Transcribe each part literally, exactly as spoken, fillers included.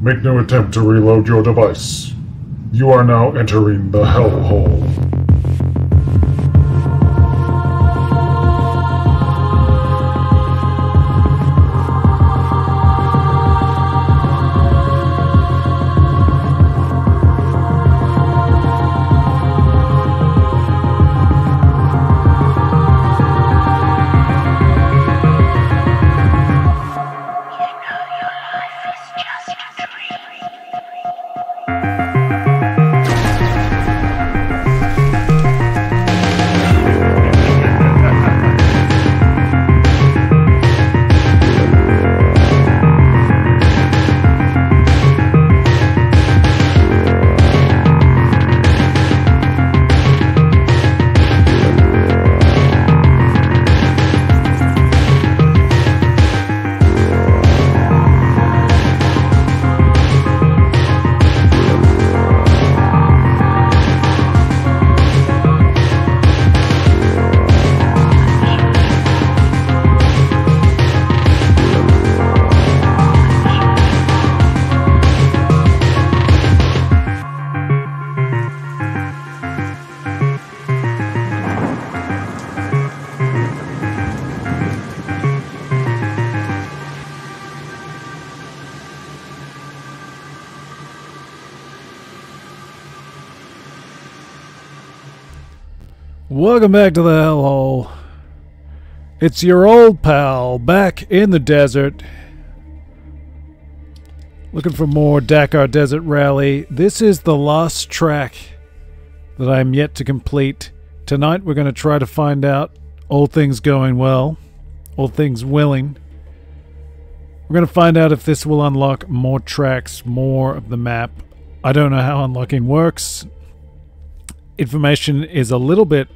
Make no attempt to reload your device. You are now entering the hellhole. Welcome back to the hellhole. It's your old pal back in the desert. Looking for more Dakar Desert Rally. This is the last track that I'm yet to complete. Tonight we're going to try to find out all things going well, all things willing. We're going to find out if this will unlock more tracks, more of the map. I don't know how unlocking works. Information is a little bit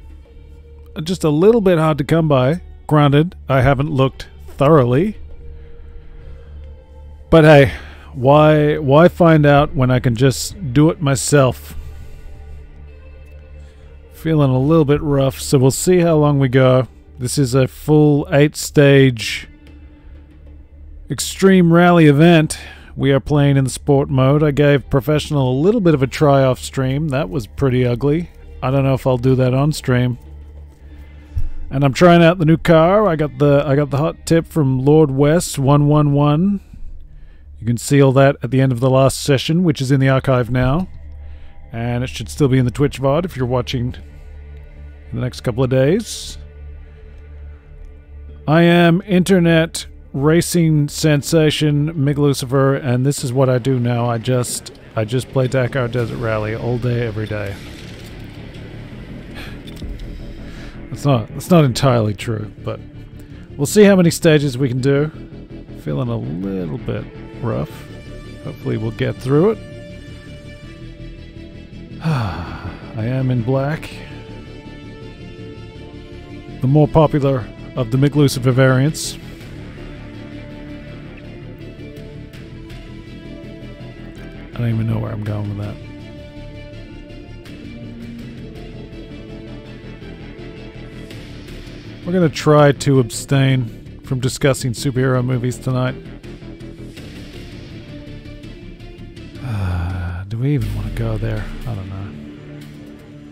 just a little bit hard to come by. Granted, I haven't looked thoroughly. But hey, why why find out when I can just do it myself? Feeling a little bit rough, so we'll see how long we go. This is a full eight-stage extreme rally event. We are playing in sport mode. I gave professional a little bit of a try off stream. That was pretty ugly. I don't know if I'll do that on stream. And I'm trying out the new car. I got the I got the hot tip from Lord West one one one. You can see all that at the end of the last session, which is in the archive now. And it should still be in the Twitch V O D if you're watching in the next couple of days. I am internet racing sensation Mick Lucifer, and this is what I do now. I just I just play Dakar Desert Rally all day, every day. That's not that's not entirely true, but we'll see how many stages we can do. Feeling a little bit rough. Hopefully we'll get through it. I am in black. The more popular of the Mick Lucifer variants. I don't even know where I'm going with that. We're going to try to abstain from discussing superhero movies tonight. Uh, do we even want to go there? I don't know.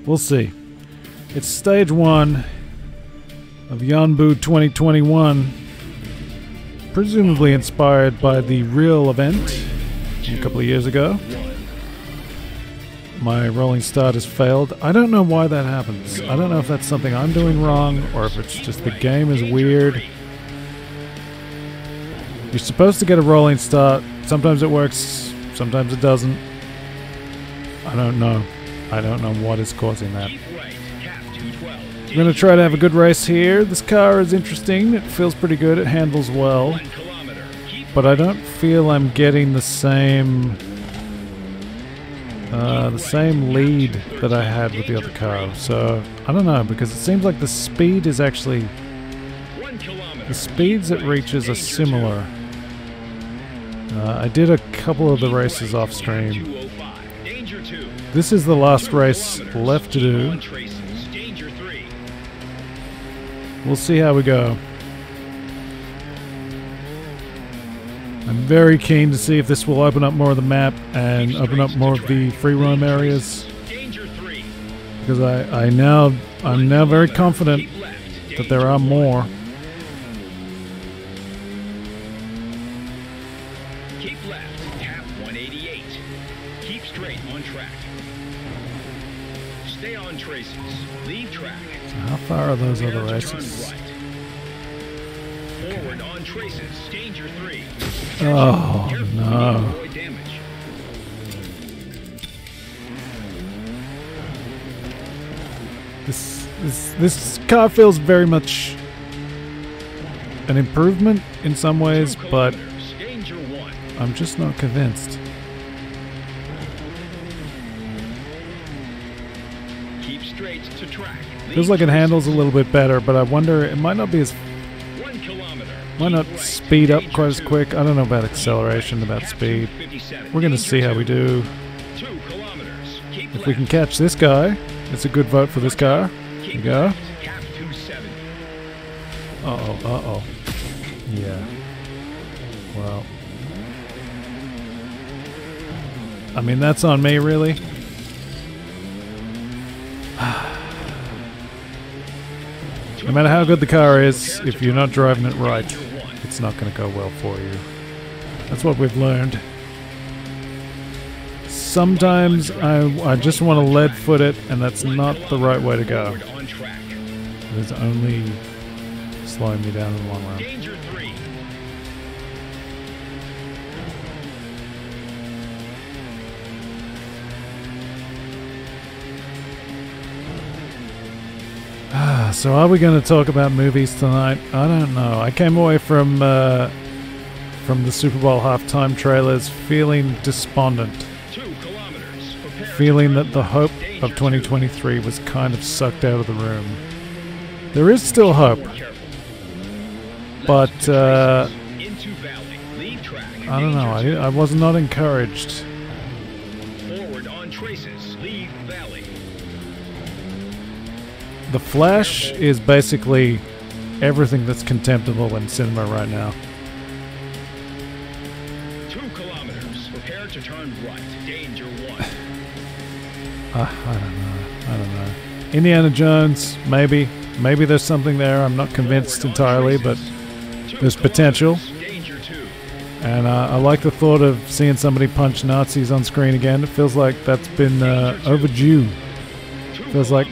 We'll see. It's stage one of Yanbu twenty twenty-one, presumably inspired by the real event a couple of years ago. My rolling start has failed. I don't know why that happens. I don't know if that's something I'm doing wrong or if it's just the game is weird. You're supposed to get a rolling start. Sometimes it works, sometimes it doesn't. I don't know. I don't know what is causing that. I'm gonna try to have a good race here. This car is interesting. It feels pretty good. It handles well. But I don't feel I'm getting the same uh, the same lead that I had with the other car. So I don't know, because it seems like the speed is actually the speeds it reaches are similar. Uh, I did a couple of the races off stream. This is the last race left to do. We'll see how we go. I'm very keen to see if this will open up more of the map and open up more of the free roam areas, because I, I now I'm now very confident that there are more. Far are those other races? Forward on traces, danger three. Oh no. This this this car feels very much an improvement in some ways, but I'm just not convinced. Feels like it handles a little bit better, but I wonder, it might not be as, might not speed up quite as quick. I don't know about acceleration, about speed. We're going to see how we do. If we can catch this guy, it's a good vote for this car. There we go. Uh-oh, uh-oh. Yeah. Well. I mean, that's on me, really. No matter how good the car is, if you're not driving it right, it's not going to go well for you. That's what we've learned. Sometimes I, I just want to lead foot it, and that's not the right way to go. It is only slowing me down in the long run. So are we going to talk about movies tonight? I don't know. I came away from uh, from the Super Bowl halftime trailers feeling despondent, feeling that the hope of twenty twenty-three was kind of sucked out of the room. There is still hope, but uh, I don't know. I, I was not encouraged. The Flash is basically everything that's contemptible in cinema right now. Two kilometers. Prepare to turn right. Danger one. uh, I don't know. I don't know. Indiana Jones, maybe. Maybe there's something there. I'm not convinced entirely, but there's potential. And uh, I like the thought of seeing somebody punch Nazis on screen again. It feels like that's been uh, overdue. It feels like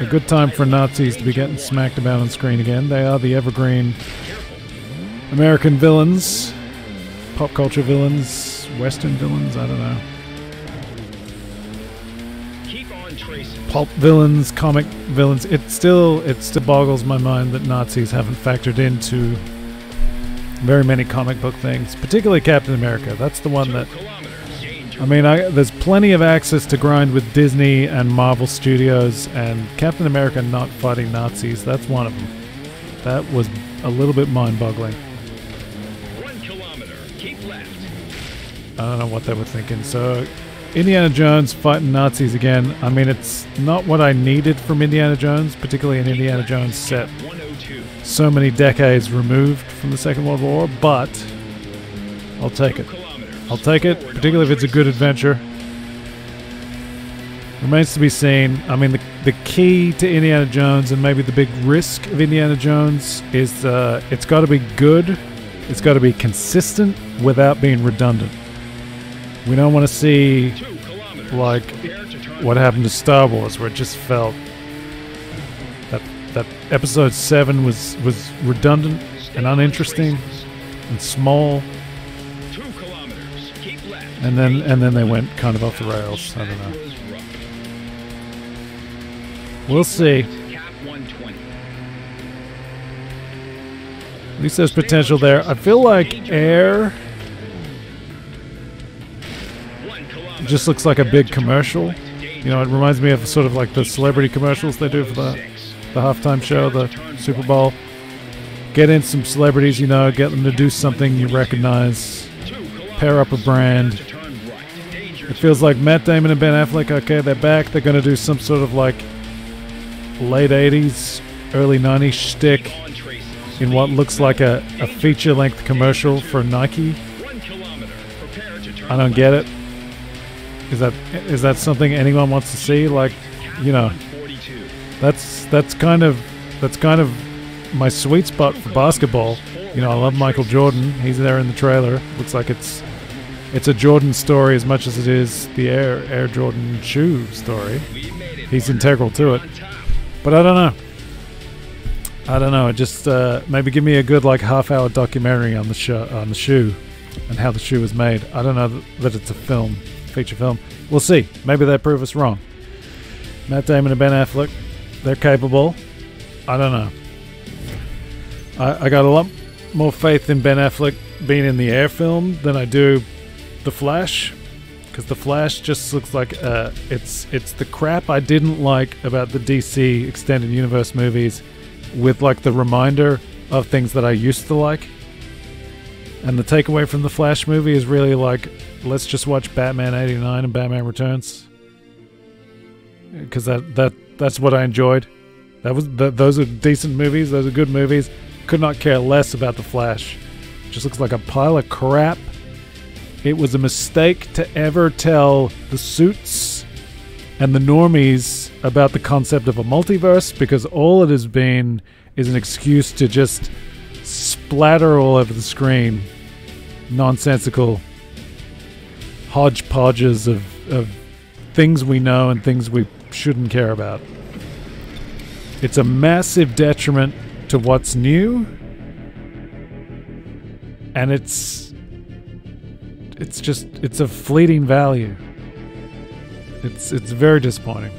a good time for Nazis to be getting smacked about on screen again. They are the evergreen American villains, pop culture villains, Western villains, I don't know. Pulp villains, comic villains. It still, it still boggles my mind that Nazis haven't factored into very many comic book things, particularly Captain America. That's the one that... I mean, I, there's plenty of access to grind with Disney and Marvel Studios, and Captain America not fighting Nazis, that's one of them. That was a little bit mind-boggling. One kilometer, keep left. I don't know what they were thinking. So, Indiana Jones fighting Nazis again. I mean, it's not what I needed from Indiana Jones, particularly an Indiana Jones set so many decades removed from the Second World War, but I'll take it. I'll take it, particularly if it's a good adventure. Remains to be seen. I mean, the, the key to Indiana Jones, and maybe the big risk of Indiana Jones, is uh, it's got to be good. It's got to be consistent without being redundant. We don't want to see, like, what happened to Star Wars, where it just felt that that episode seven was, was redundant and uninteresting and small. And then, and then they went kind of off the rails. I don't know. We'll see. At least there's potential there. I feel like Air just looks like a big commercial. You know, it reminds me of sort of like the celebrity commercials they do for the, the halftime show, the Super Bowl. Get in some celebrities, you know, get them to do something you recognize. Pair up a brand. It feels like Matt Damon and Ben Affleck, okay, they're back. They're going to do some sort of like late eighties, early nineties shtick in what looks like a, a feature-length commercial for Nike. I don't get it. Is that is that something anyone wants to see? Like, you know, that's that's kind of that's kind of my sweet spot for basketball. You know, I love Michael Jordan. He's there in the trailer. Looks like it's it's a Jordan story as much as it is the Air Air Jordan shoe story. He's integral to it. But I don't know. I don't know. Just uh, maybe give me a good like half-hour documentary on the sh on the shoe and how the shoe was made. I don't know th that it's a film, feature film. We'll see. Maybe they prove us wrong. Matt Damon and Ben Affleck, they're capable. I don't know. I, I got a lot more faith in Ben Affleck being in the Air film than I do The Flash, because The Flash just looks like uh, it's it's the crap I didn't like about the D C extended universe movies, with like the reminder of things that I used to like. And the takeaway from the Flash movie is really like, let's just watch Batman eighty-nine and Batman Returns, because that that that's what I enjoyed. That was that, those are decent movies. Those are good movies. Could not care less about the Flash. Just looks like a pile of crap. It was a mistake to ever tell the suits and the normies about the concept of a multiverse, because all it has been is an excuse to just splatter all over the screen nonsensical hodgepodges of, of things we know and things we shouldn't care about. It's a massive detriment to what's new, and it's it's just it's a fleeting value. It's it's very disappointing.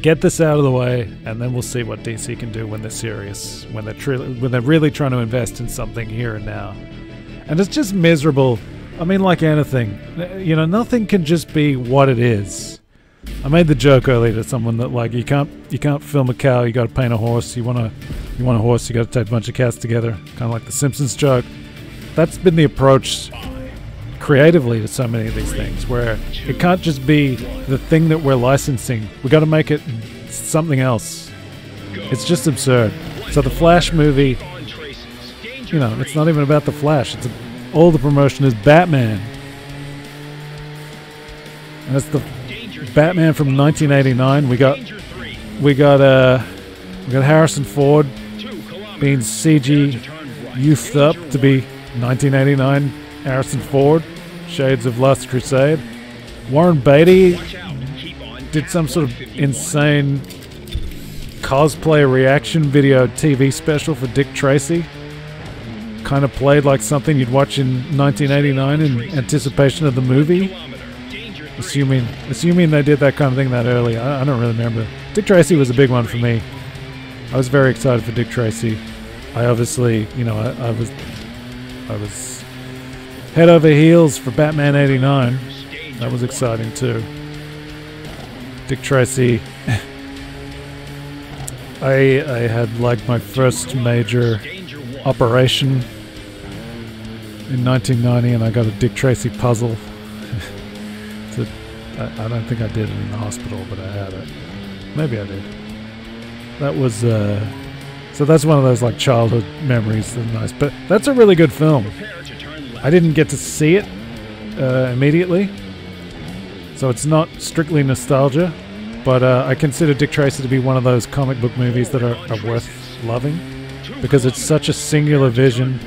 Get this out of the way, and then we'll see what D C can do when they're serious, when they're truly, when they're really trying to invest in something here and now. And it's just miserable. I mean, like anything, you know, nothing can just be what it is. I made the joke earlier to someone that like you can't you can't film a cow. You got to paint a horse. You want to you want a horse. You got to tape a bunch of cats together. Kind of like the Simpsons joke. That's been the approach creatively to so many of these things, where it can't just be the thing that we're licensing. We got to make it something else. It's just absurd. So the Flash movie, you know, it's not even about the Flash. It's a, all the promotion is Batman, and it's the Batman from nineteen eighty-nine. We got we got uh we got Harrison Ford being C G youthed up to be nineteen eighty-nine Harrison Ford, shades of Last Crusade. Warren Beatty did some sort of insane cosplay reaction video T V special for Dick Tracy. Kind of played like something you'd watch in nineteen eighty-nine in anticipation of the movie. Assuming assuming they did that kind of thing that early. I, I don't really remember. Dick Tracy was a big one for me. I was very excited for Dick Tracy. I obviously, you know, I, I was... I was... head over heels for Batman eighty-nine. That was exciting too. Dick Tracy. I I had like my first major operation in nineteen ninety, and I got a Dick Tracy puzzle. So I, I don't think I did it in the hospital, but I had it. Maybe I did. That was uh, so that's one of those like childhood memories that are nice. But that's a really good film. I didn't get to see it uh, immediately, so it's not strictly nostalgia, but uh, I consider Dick Tracy to be one of those comic book movies that are, are worth loving, because it's such a singular vision,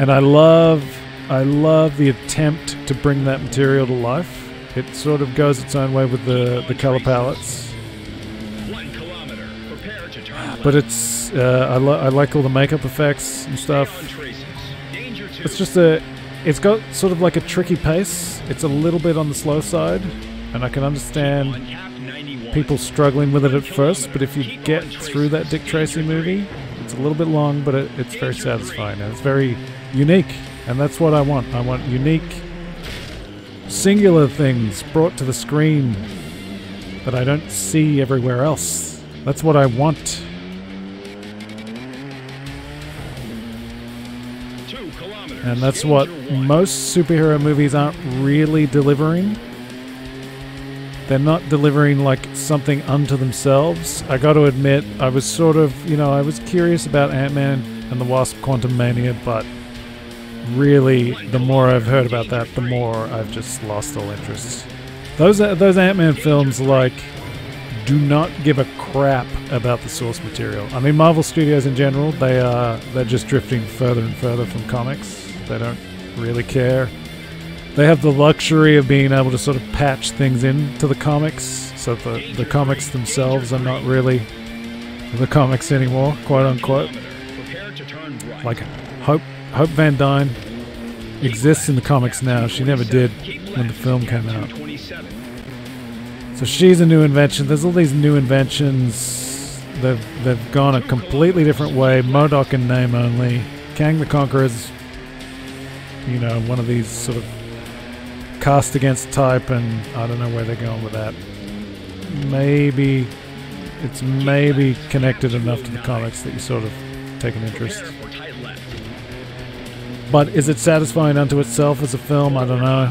and I love I love the attempt to bring that material to life. It sort of goes its own way with the, the color palettes, but it's uh, I, lo I like all the makeup effects and stuff. It's just a, it's got sort of like a tricky pace. It's a little bit on the slow side, and I can understand people struggling with it at first, but if you get through that Dick Tracy movie, it's a little bit long, but it, it's very satisfying, and it's very unique, and that's what I want. I want unique, singular things brought to the screen that I don't see everywhere else. That's what I want. And that's what most superhero movies aren't really delivering. They're not delivering like something unto themselves. I got to admit, I was sort of, you know, I was curious about Ant-Man and the Wasp Quantumania, but really, the more I've heard about that, the more I've just lost all interest. Those those Ant-Man films, like, do not give a crap about the source material. I mean, Marvel Studios in general, they are they're just drifting further and further from comics. They don't really care. They have the luxury of being able to sort of patch things into the comics, so the the comics themselves are not really the comics anymore, quote unquote. Like, Hope Hope Van Dyne exists in the comics now. She never did when the film came out. So she's a new invention. There's all these new inventions. They've they've gone a completely different way. MODOK in name only. Kang the Conqueror's, you know, one of these sort of cast against type, and I don't know where they're going with that. Maybe it's maybe connected enough to the comics that you sort of take an interest. But is it satisfying unto itself as a film? I don't know.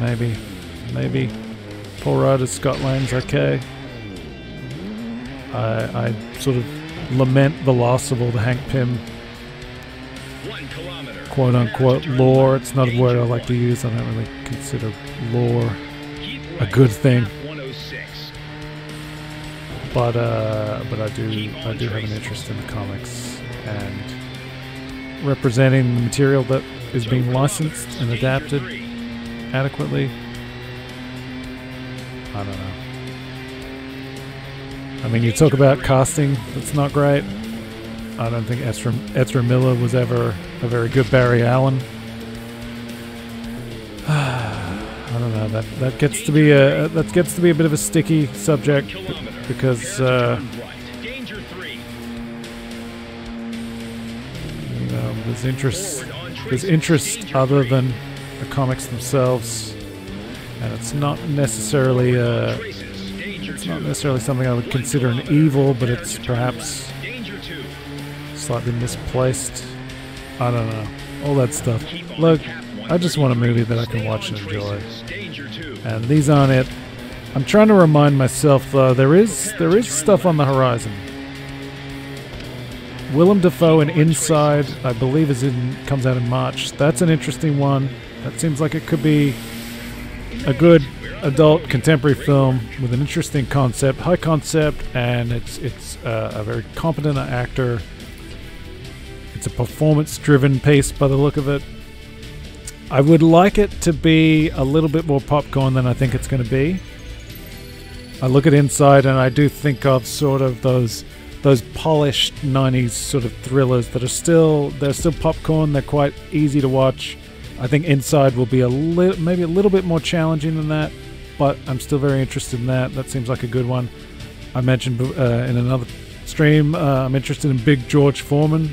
Maybe. Maybe. Paul Rudd as Scott Lang's okay. I, I sort of lament the loss of all the Hank Pym quote-unquote lore. It's not a word I like to use. I don't really consider lore a good thing. But uh, but I do I do have an interest in the comics and representing the material that is being licensed and adapted adequately. I don't know. I mean, you talk about casting, that's not great. I don't think Ezra, Ezra Miller was ever a very good Barry Allen. I don't know, that that gets to be a that gets to be a bit of a sticky subject because uh There's interest, there's interest other than the comics themselves, and it's not necessarily uh, it's not necessarily something I would consider an evil, but it's perhaps slightly misplaced. I don't know, all that stuff. Look, I just want a movie that I can watch and enjoy, and these aren't it. I'm trying to remind myself though, there is there is stuff on the horizon. Willem Dafoe in Inside, I believe, is in comes out in March. That's an interesting one. That seems like it could be a good adult contemporary film with an interesting concept, high concept, and it's it's uh, a very competent actor. It's a performance-driven piece by the look of it. I would like it to be a little bit more popcorn than I think it's going to be. I look at Inside and I do think of sort of those... those polished nineties sort of thrillers that are still, they're still popcorn, they're quite easy to watch. I think Inside will be a little, maybe a little bit more challenging than that, but I'm still very interested in that. That seems like a good one. I mentioned uh, in another stream, uh, I'm interested in Big George Foreman.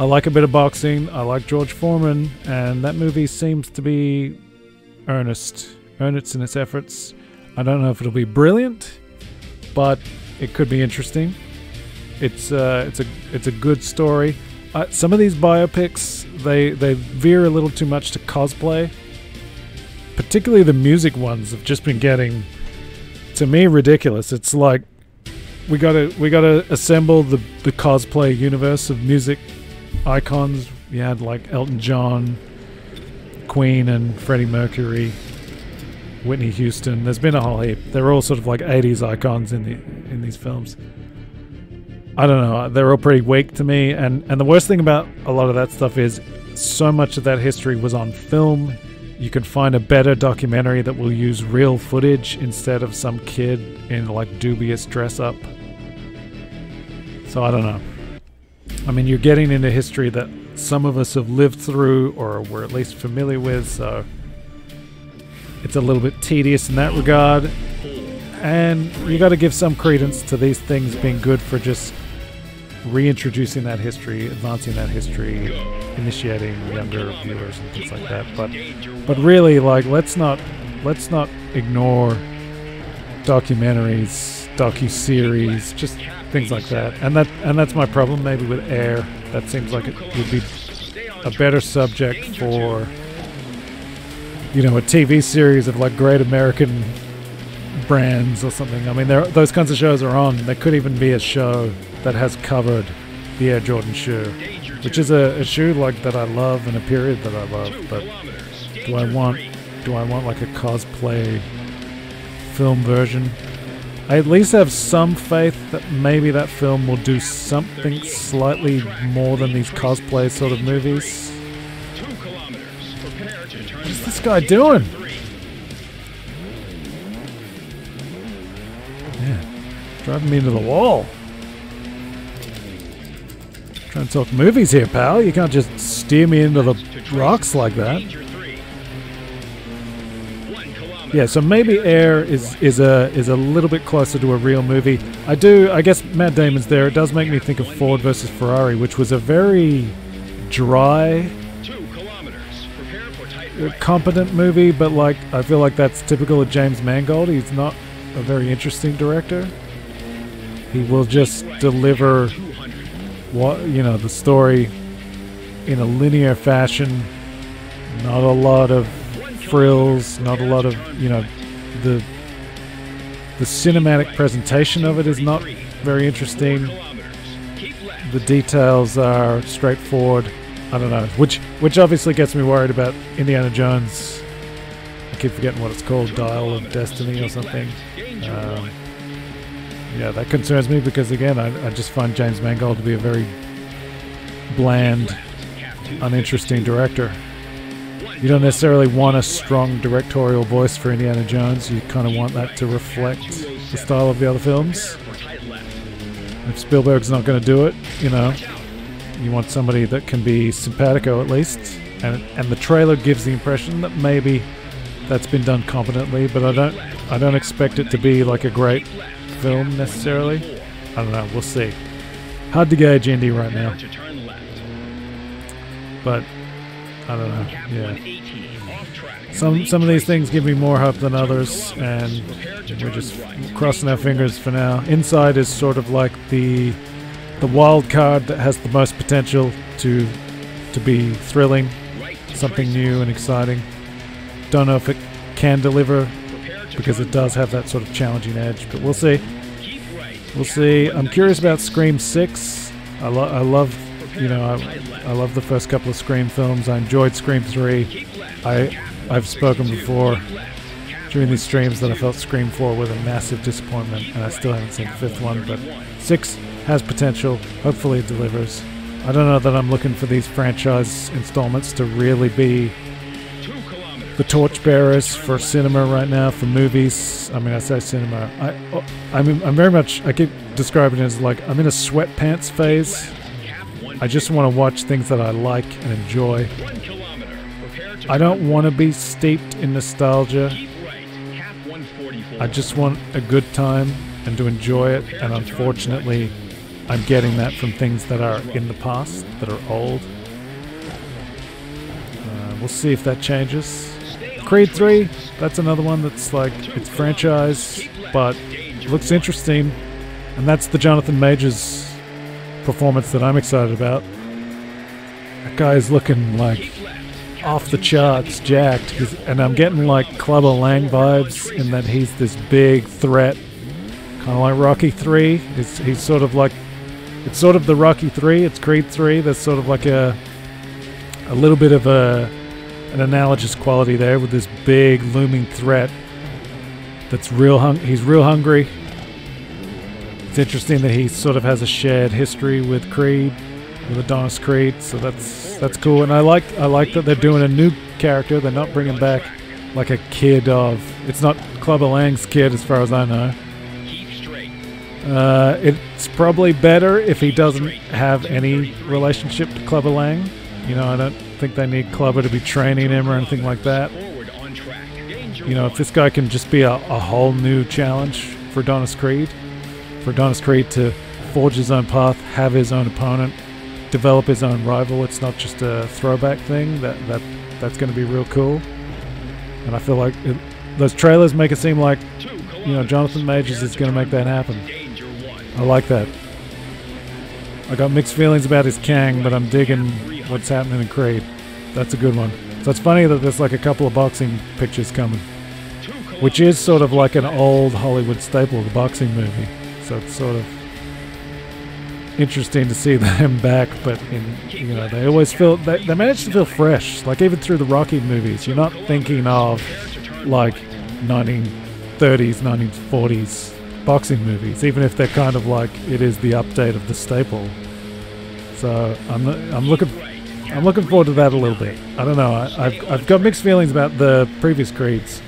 I like a bit of boxing, I like George Foreman, and that movie seems to be earnest, earnest in its efforts. I don't know if it'll be brilliant, but it could be interesting. It's uh, it's a it's a good story. Uh, some of these biopics they they veer a little too much to cosplay. Particularly the music ones have just been getting, to me, ridiculous. It's like we gotta we gotta assemble the the cosplay universe of music icons. You had like Elton John, Queen, and Freddie Mercury, Whitney Houston. There's been a whole heap. They're all sort of like eighties icons in the in these films. I don't know, they're all pretty weak to me, and, and the worst thing about a lot of that stuff is so much of that history was on film. You could find a better documentary that will use real footage instead of some kid in like dubious dress up. So I don't know. I mean, you're getting into history that some of us have lived through or were at least familiar with, so it's a little bit tedious in that regard. And you got to give some credence to these things being good for just reintroducing that history, advancing that history, initiating younger viewers and things like that. But but really, like, let's not let's not ignore documentaries, docuseries, just things like that. And that and that's my problem maybe with Air. That seems like it would be a better subject for, you know, a T V series of like Great American Brands or something. I mean, there, those kinds of shows are on. There could even be a show that has covered the Air Jordan shoe, which is a, a shoe like that I love and a period that I love, but do I want do I want like a cosplay film version? I at least have some faith that maybe that film will do something slightly more than these cosplay sort of movies. What is this guy doing? Yeah, driving me into the wall. Trying to talk movies here, pal. You can't just steer me into the rocks like that. Yeah, so maybe Air is is a is a little bit closer to a real movie. I do, I guess Matt Damon's there. It does make me think of Ford versus Ferrari, which was a very dry, competent movie, but like I feel like that's typical of James Mangold. He's not a very interesting director. He will just deliver what you know the story in a linear fashion. Not a lot of frills, not a lot of, you know, the the cinematic presentation of it is not very interesting. The details are straightforward. I don't know, which which obviously gets me worried about Indiana Jones. I keep forgetting what it's called, Dial of Destiny or something. Um, yeah, that concerns me because again, I, I just find James Mangold to be a very bland, uninteresting director. You don't necessarily want a strong directorial voice for Indiana Jones. You kind of want that to reflect the style of the other films. If Spielberg's not going to do it, you know, you want somebody that can be simpatico at least. And and the trailer gives the impression that maybe that's been done competently, but I don't I don't expect it to be like a great film necessarily. I don't know. We'll see. Hard to gauge indie right now. But I don't know, yeah. Some, some of these things give me more hope than others, and we're just crossing our fingers for now. Inside is sort of like the the wild card that has the most potential to to be thrilling, something new and exciting. Don't know if it can deliver, because it does have that sort of challenging edge, but we'll see. We'll see. I'm curious about Scream six. I, lo I love... You know, I, I love the first couple of Scream films. I enjoyed Scream three. I, I've spoken before during these streams that I felt Scream four was a massive disappointment, and I still haven't seen the fifth one, but six has potential. Hopefully it delivers. I don't know that I'm looking for these franchise installments to really be the torchbearers for cinema right now, for movies. I mean, I say cinema. I, I'm, I'm very much, I keep describing it as like, I'm in a sweatpants phase. I just want to watch things that I like and enjoy. I don't want to be steeped in nostalgia. I just want a good time and to enjoy it, and unfortunately I'm getting that from things that are in the past, that are old. Uh, we'll see if that changes. Creed three, that's another one that's like, it's franchise, but looks interesting, and that's the Jonathan Majors performance that I'm excited about. That guy is looking like off the charts, jacked, he's, and I'm getting like Clubber Lang vibes in that he's this big threat, kind of like Rocky three. It's, he's sort of like, it's sort of the Rocky three, it's Creed three. There's sort of like a a little bit of a an analogous quality there with this big looming threat. That's real hung. He's real hungry. It's interesting that he sort of has a shared history with Creed, with Adonis Creed, so that's that's cool. And I like I like that they're doing a new character. They're not bringing back like a kid of. It's not Clubber Lang's kid, as far as I know. Uh, it's probably better if he doesn't have any relationship to Clubber Lang. You know, I don't think they need Clubber to be training him or anything like that. You know, if this guy can just be a, a whole new challenge for Adonis Creed. For Adonis Creed to forge his own path, have his own opponent, develop his own rival. It's not just a throwback thing. That that that's going to be real cool. And I feel like it, those trailers make it seem like, you know, Jonathan Majors is going to make that happen. I like that. I got mixed feelings about his Kang, but I'm digging what's happening in Creed. That's a good one. So it's funny that there's like a couple of boxing pictures coming, which is sort of like an old Hollywood staple, the boxing movie. So it's sort of interesting to see them back, but in, you know, they always feel, they, they manage to feel fresh, like even through the Rocky movies, you're not thinking of like nineteen thirties, nineteen forties boxing movies, even if they're kind of like, it is the update of the staple. So I'm, I'm looking, I'm looking forward to that a little bit. I don't know, I, I've, I've got mixed feelings about the previous Creeds,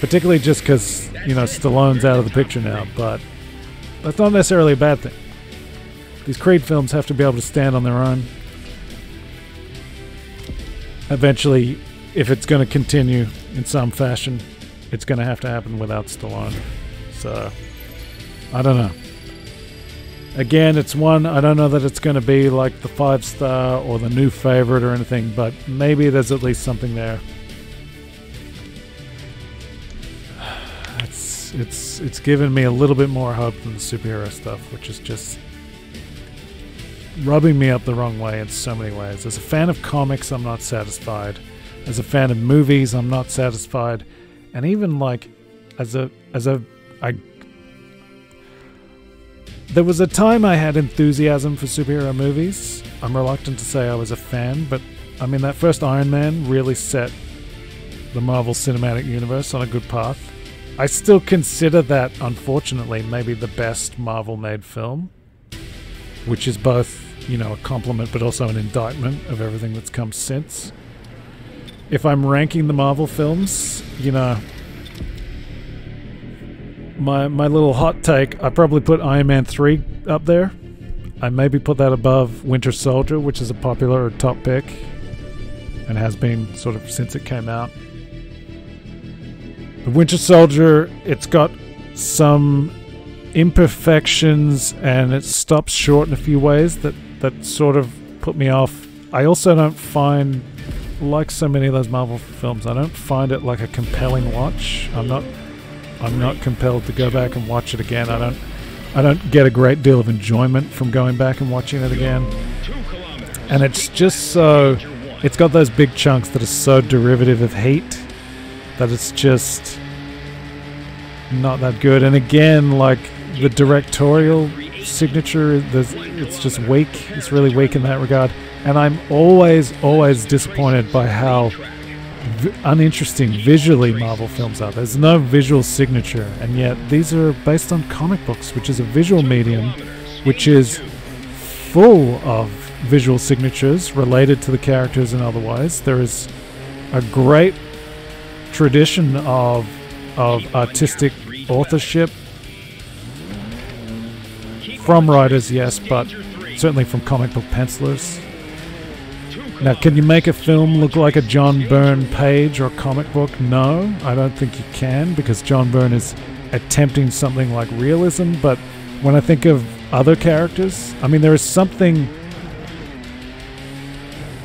particularly just because, you know, Stallone's out of the picture now, but that's not necessarily a bad thing. These Creed films have to be able to stand on their own. Eventually, if it's going to continue in some fashion, it's going to have to happen without Stallone. So, I don't know. Again, it's one, I don't know that it's going to be like the five star or the new favorite or anything, but maybe there's at least something there. It's, it's, it's given me a little bit more hope than the superhero stuff, which is just rubbing me up the wrong way in so many ways. As a fan of comics, I'm not satisfied. As a fan of movies, I'm not satisfied. And even like as a as a I there was a time I had enthusiasm for superhero movies. I'm reluctant to say I was a fan, but I mean that first Iron Man really set the Marvel Cinematic Universe on a good path. I still consider that, unfortunately, maybe the best Marvel made film, which is both, you know, a compliment but also an indictment of everything that's come since. If I'm ranking the Marvel films, you know, my my little hot take, I probably put Iron Man three up there. I maybe put that above Winter Soldier, which is a popular or top pick and has been sort of since it came out. But Winter Soldier, it's got some imperfections and it stops short in a few ways that that sort of put me off. I also don't find, like so many of those Marvel films, I don't find it like a compelling watch. I'm not I'm not compelled to go back and watch it again. I don't I don't get a great deal of enjoyment from going back and watching it again. And it's just so, it's got those big chunks that are so derivative of hate that it's just not that good. And again, like the directorial signature, it's just weak. It's really weak in that regard. And I'm always, always disappointed by how v uninteresting visually Marvel films are. There's no visual signature. And yet these are based on comic books, which is a visual medium, which is full of visual signatures related to the characters and otherwise. There is a great tradition of, of artistic authorship, from writers, yes, but certainly from comic book pencilers. Now, can you make a film look like a John Byrne page or comic book? No, I don't think you can, because John Byrne is attempting something like realism, but when I think of other characters, I mean, there is something,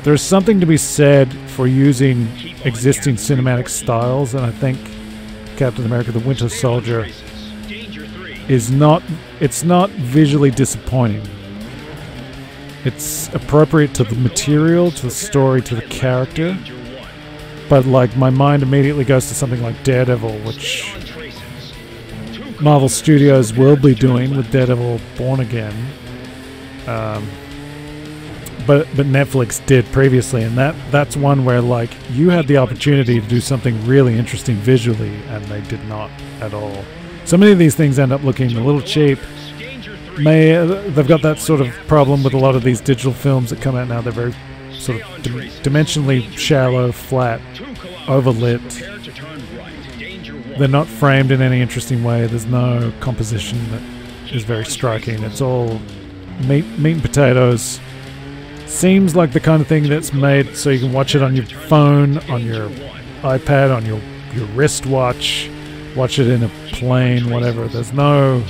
there is something to be said for using existing cinematic styles, and I think Captain America: The Winter Soldier is not, it's not visually disappointing. It's appropriate to the material, to the story, to the character. But like my mind immediately goes to something like Daredevil, which Marvel Studios will be doing with Daredevil Born Again. Um, but but Netflix did previously, and that that's one where like you had the opportunity to do something really interesting visually and they did not at all. So many of these things end up looking a little cheap. May, uh, they've got that sort of problem with a lot of these digital films that come out now. They're very sort of dim dimensionally shallow, flat, overlit. They're not framed in any interesting way. There's no composition that is very striking. It's all meat, meat and potatoes. Seems like the kind of thing that's made so you can watch it on your phone, on your iPad, on your, your wristwatch, watch it in a plane, whatever. There's no...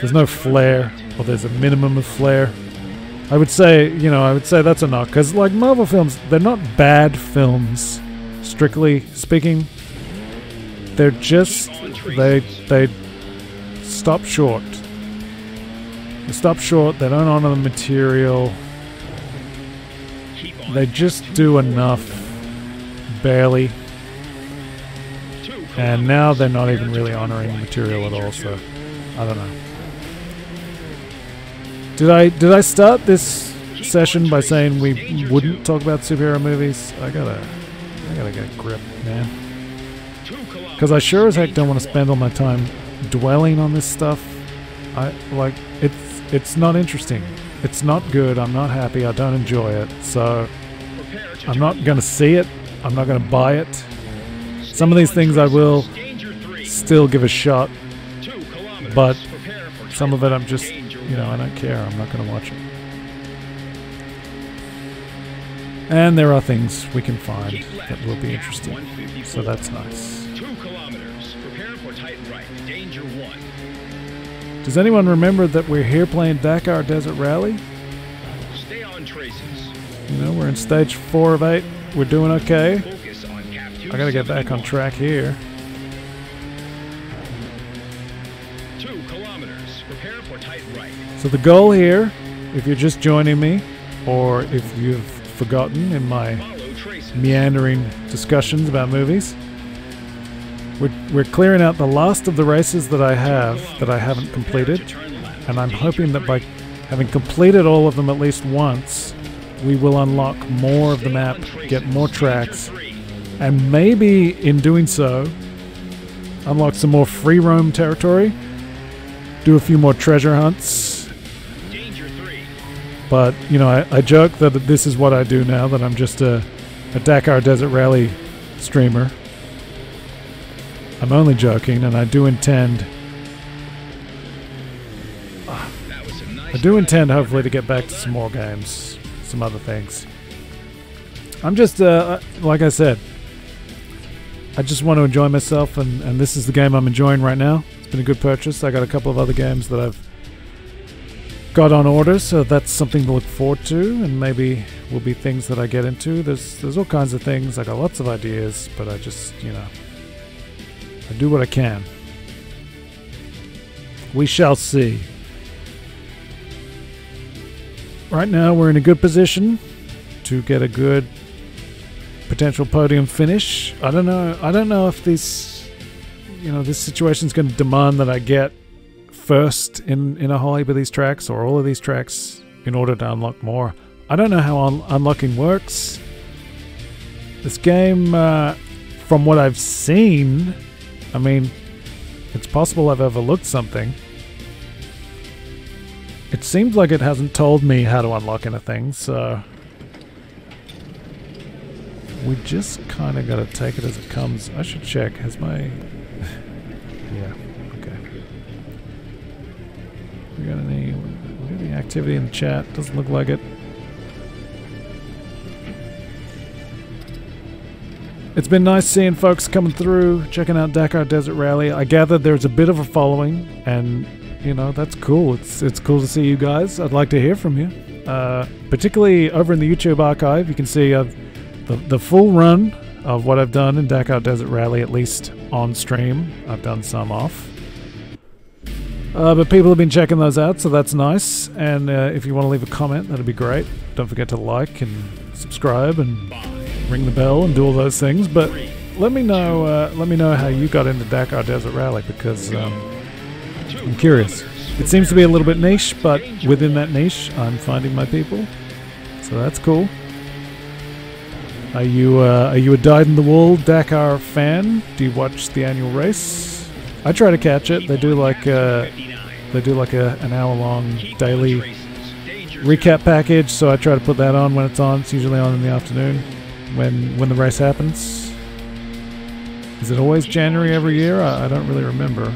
There's no flair, or there's a minimum of flair. I would say, you know, I would say that's a knock, because like Marvel films, they're not bad films, strictly speaking. They're just, they, they stop short. They stop short, they don't honor the material. They just do enough, barely. And now they're not even really honoring the material at all, so I don't know. Did I did I start this session by saying we wouldn't talk about superhero movies? I gotta I gotta get a grip, man. Because I sure as heck don't want to spend all my time dwelling on this stuff. I like it's it's not interesting. It's not good. I'm not happy. I don't enjoy it. So I'm not gonna see it. I'm not gonna buy it. Some of these things I will still give a shot, but some of it I'm just, you know, I don't care. I'm not going to watch it. And there are things we can find that will be interesting, so that's nice. Does anyone remember that we're here playing Dakar Desert Rally? You know, we're in stage four of eight. We're doing okay. I gotta get back on track here. So the goal here, if you're just joining me, or if you've forgotten in my meandering discussions about movies, we're, we're clearing out the last of the races that I have that I haven't completed, and I'm hoping that by having completed all of them at least once, we will unlock more of the map, get more tracks, and maybe in doing so, unlock some more free roam territory, do a few more treasure hunts. But, you know, I, I joke that this is what I do now, that I'm just a, a Dakar Desert Rally streamer. I'm only joking, and I do intend... Uh, I do intend, hopefully, to get back to some more games, some other things. I'm just, uh, like I said, I just want to enjoy myself, and, and this is the game I'm enjoying right now. It's been a good purchase. I got a couple of other games that I've got on order, so that's something to look forward to, and maybe will be things that I get into. There's there's all kinds of things. I got lots of ideas, but I just, you know, I do what I can. We shall see. Right now we're in a good position to get a good potential podium finish. I don't know. I don't know if this, you know, this situation's going to demand that I get first in in a whole heap of these tracks, or all of these tracks, in order to unlock more. I don't know how un unlocking works. This game, uh, from what I've seen, I mean, it's possible I've overlooked something. It seems like it hasn't told me how to unlock anything, so we just kind of got to take it as it comes. I should check. Has my yeah. We got any, any activity in the chat? Doesn't look like it. It's been nice seeing folks coming through, checking out Dakar Desert Rally. I gather there's a bit of a following, and you know, that's cool. It's it's cool to see you guys. I'd like to hear from you, uh, particularly over in the YouTube archive. You can see I've, the the full run of what I've done in Dakar Desert Rally, at least on stream. I've done some off. Uh, but people have been checking those out, so that's nice. And uh, if you want to leave a comment, that'd be great. Don't forget to like and subscribe and ring the bell and do all those things. But let me know, uh, let me know how you got into Dakar Desert Rally, because um, I'm curious. It seems to be a little bit niche, but within that niche, I'm finding my people, so that's cool. Are you uh, are you a dyed-in-the-wool Dakar fan? Do you watch the annual race? I try to catch it. They do like uh, they do like a, an hour-long daily recap package, so I try to put that on when it's on. It's usually on in the afternoon when when the race happens. Is it always January every year? I, I don't really remember.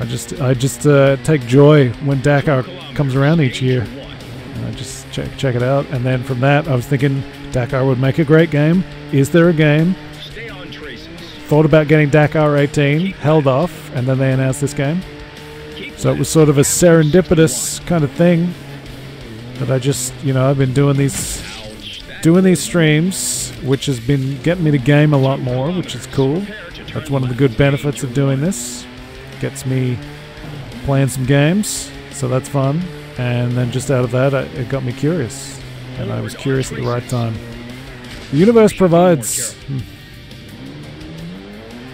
I just I just uh, take joy when Dakar comes around each year. And I just check check it out, and then from that, I was thinking Dakar would make a great game. Is there a game? Thought about getting Dakar eighteen, held off, and then they announced this game. So it was sort of a serendipitous kind of thing that I just, you know, I've been doing these doing these streams, which has been getting me to game a lot more, which is cool. That's one of the good benefits of doing this. Gets me playing some games, so that's fun. And then just out of that, it got me curious, and I was curious at the right time. The universe provides. Hmm.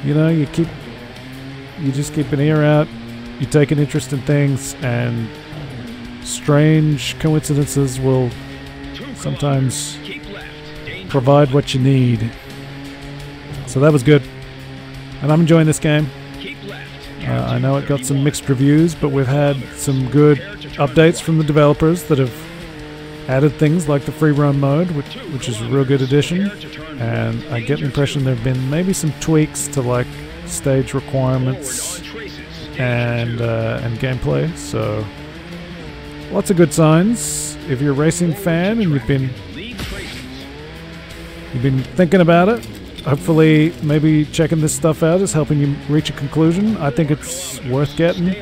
You know, you keep, you just keep an ear out, you take an interest in things, and strange coincidences will sometimes provide what you need. So that was good. And I'm enjoying this game. Uh, I know it got some mixed reviews, but we've had some good updates from the developers that have added things like the free roam mode, which, which is a real good addition. And I get the impression there have been maybe some tweaks to like stage requirements and, uh, and gameplay. So lots of good signs. If you're a racing fan and you've been, you've been thinking about it, hopefully maybe checking this stuff out is helping you reach a conclusion. I think it's worth getting.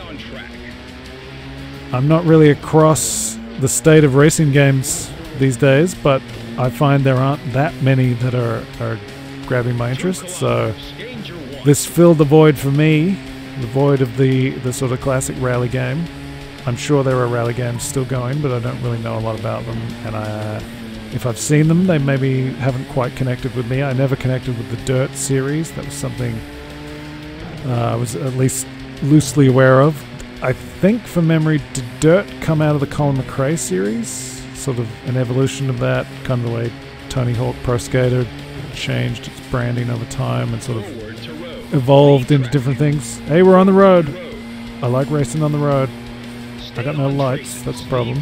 I'm not really across the state of racing games these days, but I find there aren't that many that are, are grabbing my interest, so this filled the void for me, the void of the, the sort of classic rally game. I'm sure there are rally games still going, but I don't really know a lot about them, and I... if I've seen them, they maybe haven't quite connected with me. I never connected with the Dirt series. That was something uh, I was at least loosely aware of. I think, from memory, did Dirt come out of the Colin McRae series? Sort of an evolution of that, kind of the way Tony Hawk Pro Skater changed its branding over time and sort of evolved into different things. Hey, we're on the road. I like racing on the road. I got no lights. That's a problem.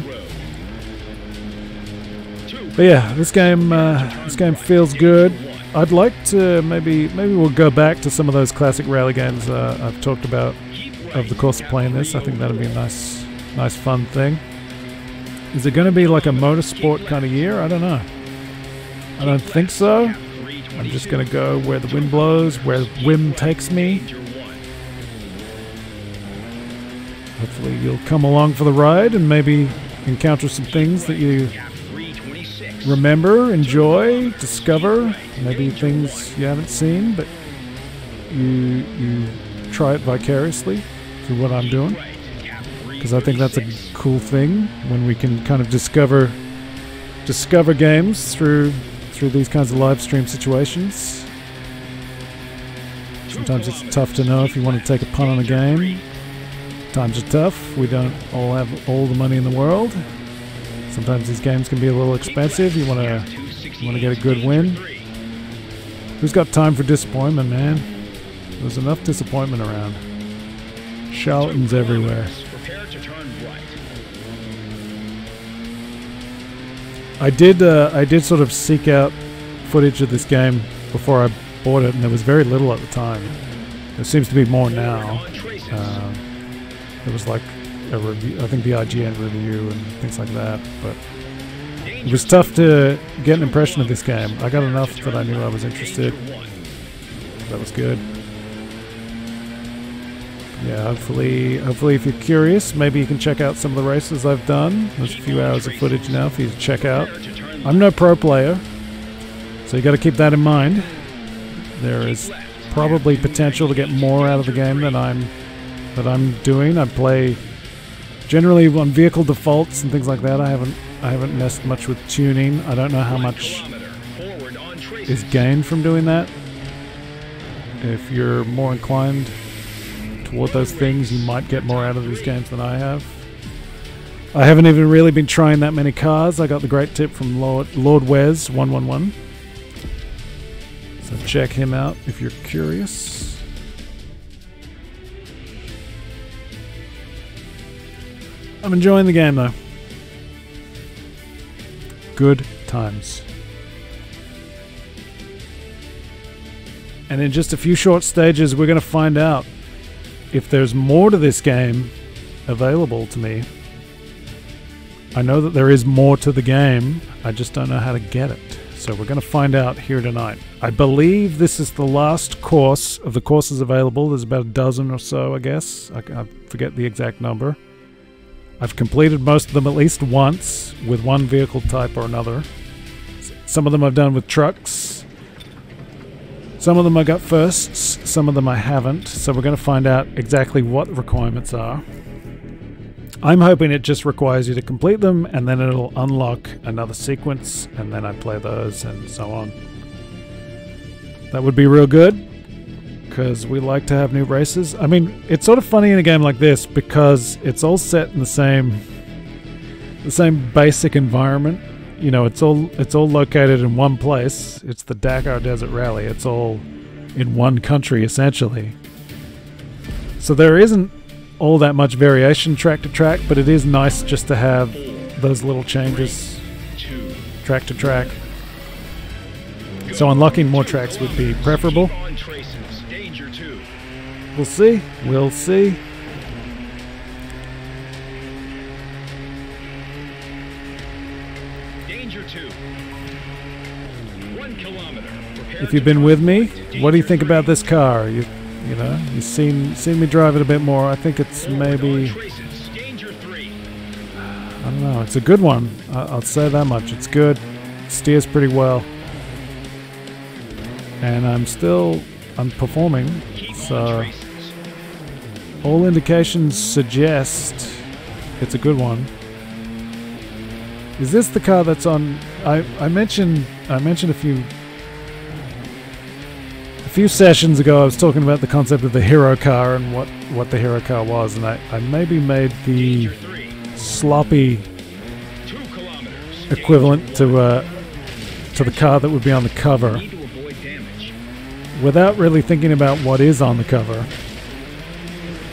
But yeah, this game uh, this game feels good. I'd like to maybe maybe we'll go back to some of those classic rally games uh, I've talked about over the course of playing this. I think that'd be a nice nice fun thing. Is it going to be like a motorsport kind of year? I don't know. I don't think so. I'm just going to go where the wind blows, where the whim takes me. Hopefully you'll come along for the ride and maybe encounter some things that you remember, enjoy, discover, maybe things you haven't seen, but you you try it vicariously through what I'm doing, because I think that's a cool thing when we can kind of discover discover games through through these kinds of live stream situations. Sometimes it's tough to know if you want to take a punt on a game. Times are tough. We don't all have all the money in the world. Sometimes these games can be a little expensive. You want to you want to get a good win. Who's got time for disappointment, man? There's enough disappointment around. Charlatans everywhere. I did uh, I did sort of seek out footage of this game before I bought it, and there was very little at the time. There seems to be more now. Uh, it was like a review, I think the I G N review and things like that, but it was tough to get an impression of this game. I got enough that I knew I was interested. That was good. Yeah, hopefully, hopefully if you're curious, maybe you can check out some of the races I've done. There's a few hours of footage now for you to check out. I'm no pro player, so you got to keep that in mind. There is probably potential to get more out of the game than I'm that I'm doing. I play generally on vehicle defaults and things like that. I haven't I haven't messed much with tuning. I don't know how much is gained from doing that. If you're more inclined toward those things, you might get more out of these games than I have. I haven't even really been trying that many cars. I got the great tip from Lord, Lord West one one one. So check him out if you're curious. I'm enjoying the game though. Good times. And in just a few short stages, we're going to find out if there's more to this game available to me. I know that there is more to the game. I just don't know how to get it. So we're going to find out here tonight. I believe this is the last course of the courses available. There's about a dozen or so, I guess. I, I forget the exact number. I've completed most of them at least once with one vehicle type or another. Some of them I've done with trucks. Some of them I got firsts, some of them I haven't. So we're going to find out exactly what requirements are. I'm hoping it just requires you to complete them and then it'll unlock another sequence and then I play those and so on. That would be real good because we like to have new races. I mean, it's sort of funny in a game like this because it's all set in the same the same basic environment. You know, it's all it's all located in one place. It's the Dakar Desert Rally. It's all in one country, essentially. So there isn't all that much variation track to track, but it is nice just to have those little changes track to track. So unlocking more tracks would be preferable. We'll see. We'll see. If you've been with me, what do you think about this car? You, you know, you've seen seen me drive it a bit more. I think it's maybe, I don't know. It's a good one. I'll say that much. It's good. It steers pretty well, and I'm still I'm performing. So all indications suggest it's a good one. Is this the car that's on? I I mentioned I mentioned a few. A few sessions ago I was talking about the concept of the hero car and what what the hero car was, and I, I maybe made the sloppy equivalent to uh, to the car that would be on the cover without really thinking about what is on the cover.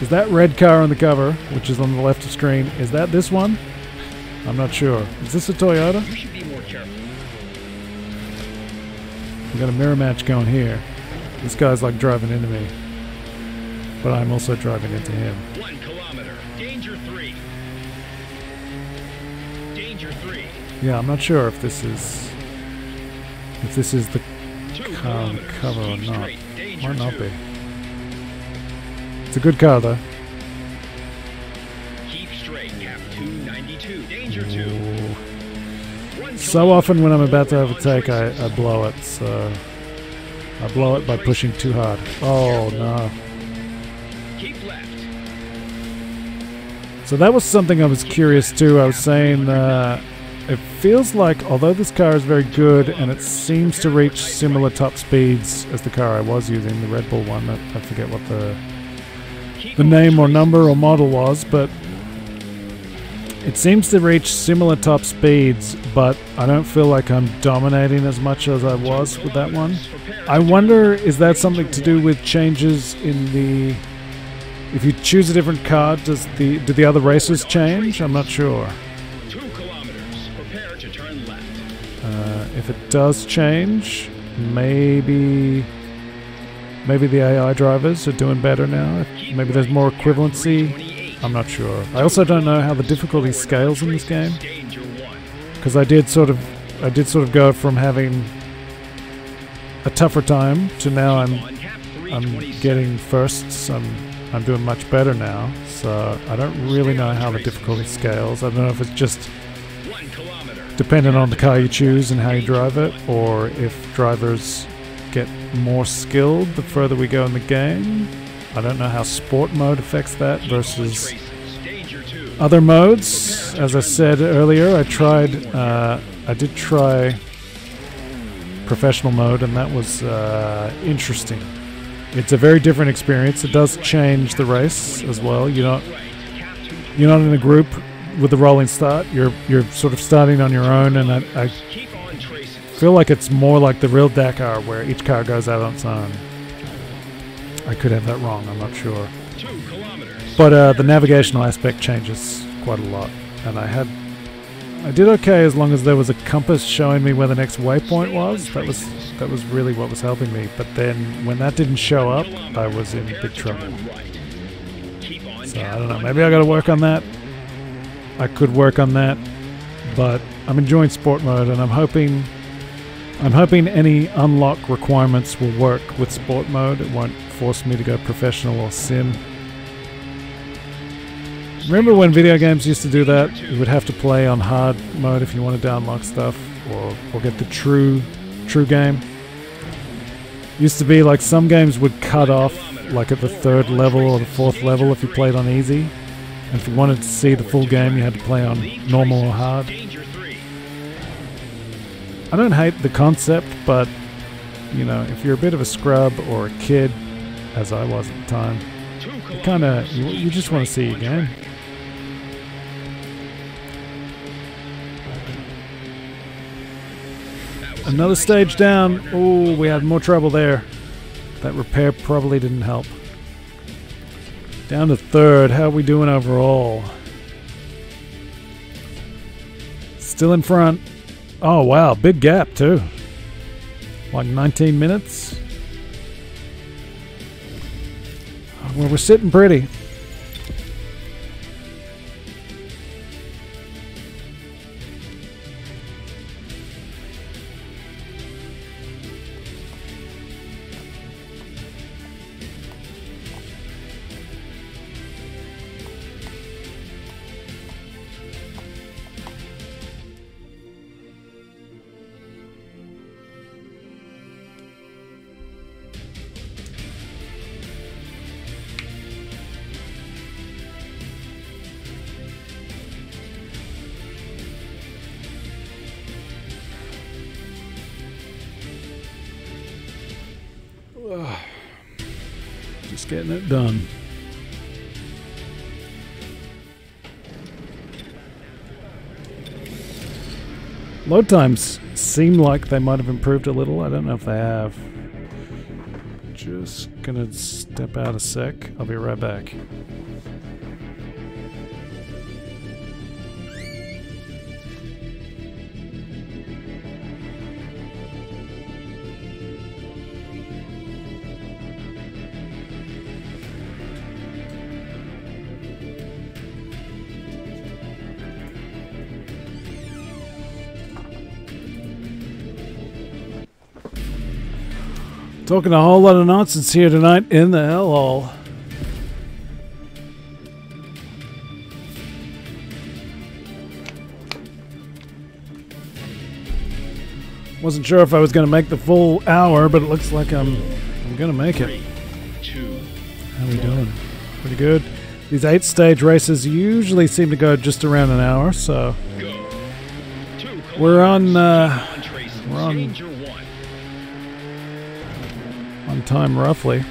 Is that red car on the cover, which is on the left of screen, is that this one? I'm not sure. Is this a Toyota? We've got a mirror match going here. This guy's like driving into me, but I'm also driving into him. One kilometer. Danger three. Danger three. Yeah, I'm not sure if this is if this is the car on the cover or not. Might not be. It's a good car though. Keep straight. Cap two ninety-two. Danger two. So often when I'm about to overtake, I, I blow it. So. I blow it by pushing too hard. Oh no. Keep left. So that was something I was curious to. I was saying uh, it feels like, although this car is very good and it seems to reach similar top speeds as the car I was using, the Red Bull one, I, I forget what the the name or number or model was, but it seems to reach similar top speeds, but I don't feel like I'm dominating as much as I was with that one. I wonder, is that something to do with changes in the... If you choose a different car, does the do the other races change? I'm not sure. Uh, if it does change, maybe... Maybe the A I drivers are doing better now. Maybe there's more equivalency. I'm not sure. I also don't know how the difficulty scales in this game, because I did sort of, I did sort of go from having a tougher time to now I'm, I'm getting firsts. I'm, I'm doing much better now. So I don't really know how the difficulty scales. I don't know if it's just dependent on the car you choose and how you drive it, or if drivers get more skilled the further we go in the game. I don't know how sport mode affects that versus other modes. As I said earlier, I tried, uh, I did try professional mode, and that was uh, interesting. It's a very different experience. It does change the race as well. You're not, you're not in a group with a rolling start. You're, you're sort of starting on your own, and I, I feel like it's more like the real Dakar, where each car goes out on its own. I could have that wrong, I'm not sure. But uh, the navigational aspect changes quite a lot. And I had... I did okay as long as there was a compass showing me where the next waypoint was. That was that was really what was helping me. But then when that didn't show up, I was in big trouble. So I don't know, maybe I gotta work on that. I could work on that. But I'm enjoying sport mode, and I'm hoping... I'm hoping any unlock requirements will work with sport mode. It won't force me to go professional or sim. Remember when video games used to do that? You would have to play on hard mode if you wanted to unlock stuff, or, or get the true true game. Used to be like some games would cut off like at the third level or the fourth level if you played on easy. And if you wanted to see the full game, you had to play on normal or hard. I don't hate the concept, but you know, if you're a bit of a scrub or a kid, as I was at the time, it kinda, you, you just want to see your game. Another stage down. Oh, we had more trouble there. That repair probably didn't help. Down to third. How are we doing overall? Still in front. Oh, wow. Big gap, too. Like nineteen minutes. Well, we're sitting pretty. Getting it done. Load times seem like they might have improved a little. I don't know if they have. Just gonna step out a sec. I'll be right back. Talking a whole lot of nonsense here tonight in the hellhole. Wasn't sure if I was going to make the full hour, but it looks like I'm I'm going to make it. How are we doing? Pretty good. These eight stage races usually seem to go just around an hour, so we're on uh, we're on. time roughly.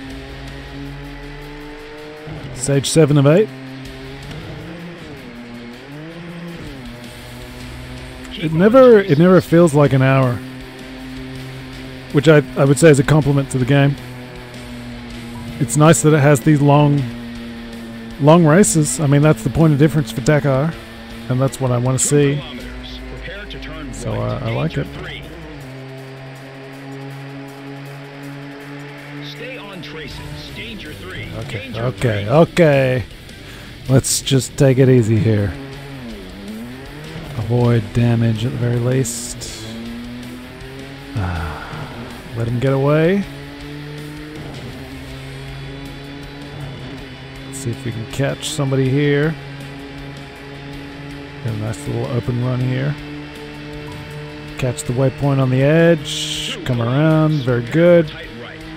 Stage seven of eight. It never it never feels like an hour, which I, I would say is a compliment to the game. It's nice that it has these long long races. I mean, that's the point of difference for Dakar, and that's what I want to see. So uh, I like it. Okay, okay, okay. Let's just take it easy here. Avoid damage at the very least. Uh, let him get away. Let's see if we can catch somebody here. Got a nice little open run here. Catch the waypoint on the edge. Come around. Very good.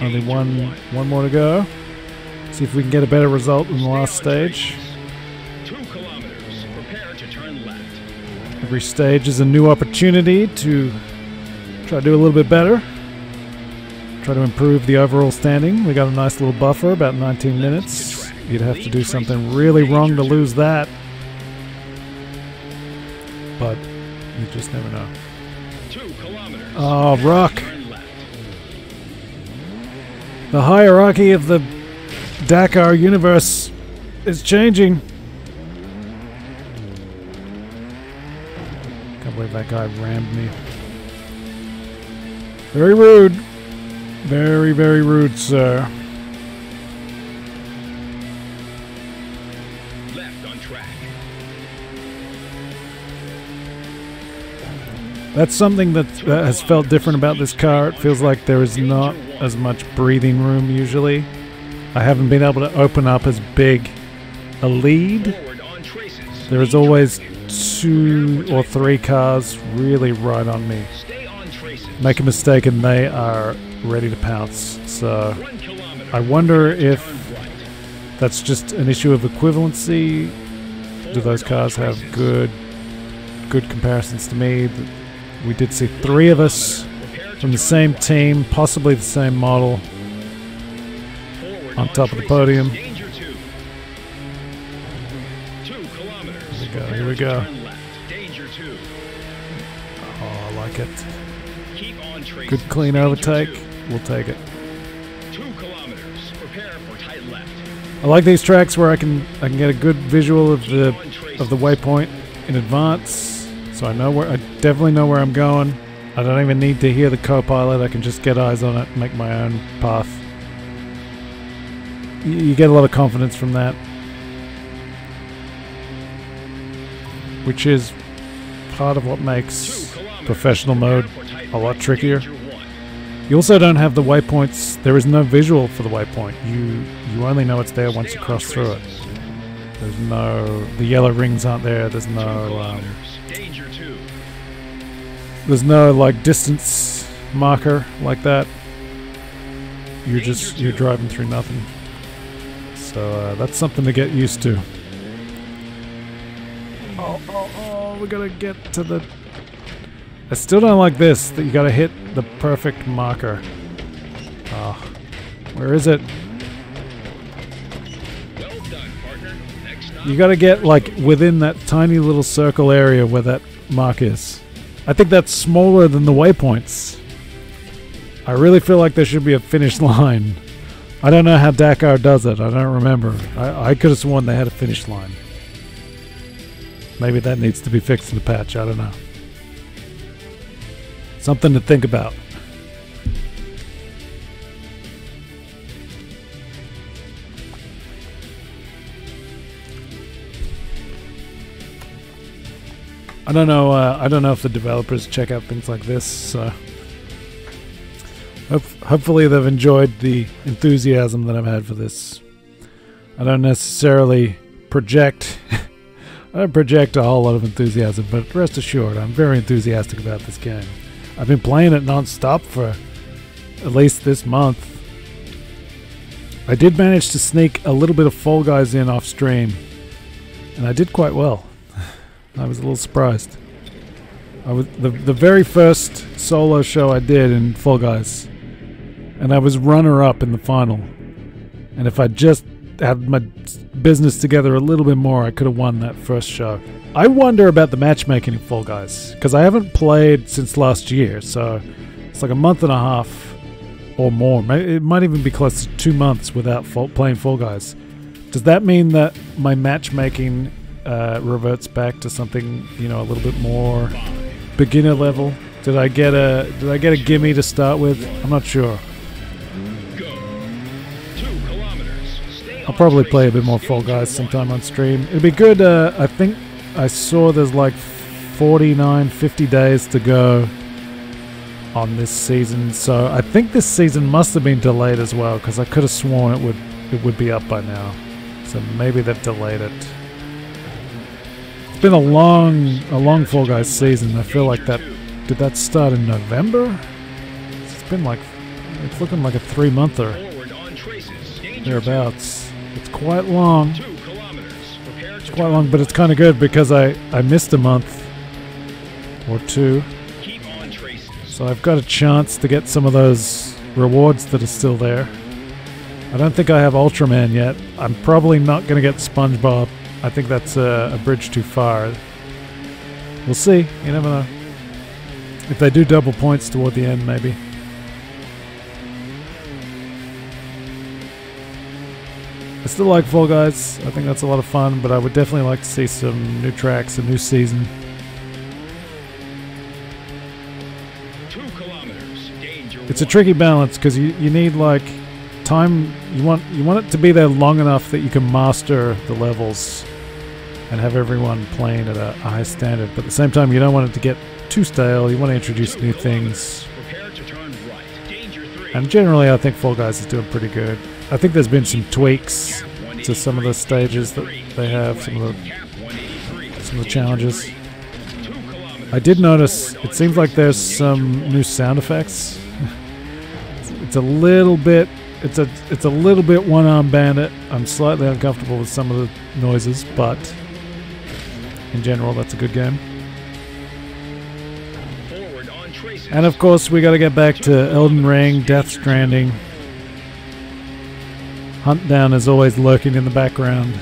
Only one, one more to go. See if we can get a better result than the last stage. Two kilometers. Prepare to turn left. Every stage is a new opportunity to try to do a little bit better. Try to improve the overall standing. We got a nice little buffer, about nineteen minutes. You'd have to do something really wrong to lose that. But you just never know. Two kilometers. Oh, rock. The hierarchy of the Dakar universe is changing. Can't believe that guy rammed me. Very rude. Very, very rude, sir. Left on track. That's something that uh, has felt different about this car. It feels like there is not as much breathing room usually. I haven't been able to open up as big a lead. There is always two or three cars really right on me. Make a mistake and they are ready to pounce. So I wonder if that's just an issue of equivalency. Do those cars have good good comparisons to me? We did see three of us from the same team, possibly the same model, on top of the podium. Here we go, here we go. Oh, I like it. Good clean overtake. We'll take it. Two kilometers. Prepare for tight left. I like these tracks where I can I can get a good visual of the of the waypoint in advance, so I know where I definitely know where I'm going. I don't even need to hear the co-pilot. I can just get eyes on it, make my own path. You get a lot of confidence from that, which is part of what makes professional mode a lot trickier. You also don't have the waypoints. There is no visual for the waypoint. You you only know it's there once you cross through it. There's no the yellow rings aren't there. There's no um, there's no like distance marker like that. You're just you're driving through nothing. So uh, that's something to get used to. Oh, oh, oh, we gotta get to the... I still don't like this, that you gotta hit the perfect marker. Oh, where is it? Well done, partner. Next time you gotta get, like, within that tiny little circle area where that mark is. I think that's smaller than the waypoints. I really feel like there should be a finish line. I don't know how Dakar does it, I don't remember. I, I could have sworn they had a finish line. Maybe that needs to be fixed in the patch, I don't know. Something to think about. I don't know, uh, I don't know if the developers check out things like this, so... Ho- hopefully they've enjoyed the enthusiasm that I've had for this. I don't necessarily project... I don't project a whole lot of enthusiasm, but rest assured, I'm very enthusiastic about this game. I've been playing it non-stop for at least this month. I did manage to sneak a little bit of Fall Guys in off stream, and I did quite well. I was a little surprised. I was the, the very first solo show I did in Fall Guys, and I was runner-up in the final. And if I just had my business together a little bit more, I could have won that first show. I wonder about the matchmaking in Fall Guys, because I haven't played since last year, so it's like a month and a half or more. It might even be close to two months without playing Fall Guys. Does that mean that my matchmaking uh, reverts back to something, you know, a little bit more beginner level? Did I get a did I get a gimme to start with? I'm not sure. I'll probably play a bit more Fall Guys sometime on stream. It'd be good, uh, I think I saw there's like forty-nine, fifty days to go on this season, so I think this season must have been delayed as well, because I could have sworn it would it would be up by now. So maybe they've delayed it. It's been a long, a long Fall Guys season. I feel like that, did that start in November? It's been like, it's looking like a three-monther, thereabouts. It's quite long. It's quite long, but it's kind of good because I, I missed a month or two. So I've got a chance to get some of those rewards that are still there. I don't think I have Ultraman yet. I'm probably not going to get SpongeBob. I think that's a, a bridge too far. We'll see. You never know. If they do double points toward the end, maybe. I still like Fall Guys, I think that's a lot of fun, but I would definitely like to see some new tracks, a new season. Two kilometers, danger. It's a tricky balance because you, you need like time, you want you want it to be there long enough that you can master the levels and have everyone playing at a, a high standard, but at the same time you don't want it to get too stale, you want to introduce Two new things. To turn right. Danger three. And generally I think Fall Guys is doing pretty good. I think there's been some tweaks to some of the stages that they have, some of the, some of the challenges. I did notice, it seems like there's some new sound effects. It's a little bit, it's a, it's a little bit one-arm bandit. I'm slightly uncomfortable with some of the noises, but in general, that's a good game. And of course, we got to get back to Elden Ring, Death Stranding. Huntdown is always lurking in the background.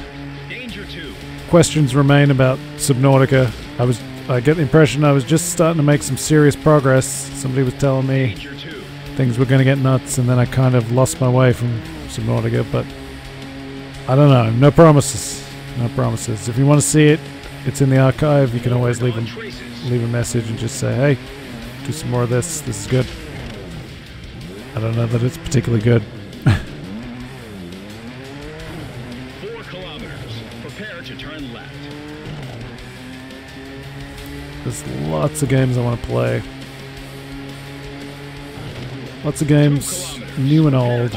Danger two. Questions remain about Subnautica. I was I get the impression I was just starting to make some serious progress. Somebody was telling me things were going to get nuts, and then I kind of lost my way from some audio, but I don't know. No promises. No promises. If you want to see it, it's in the archive. You can always leave a, leave a message and just say, hey, do some more of this. This is good. I don't know that it's particularly good. There's lots of games I want to play. Lots of games, new and old.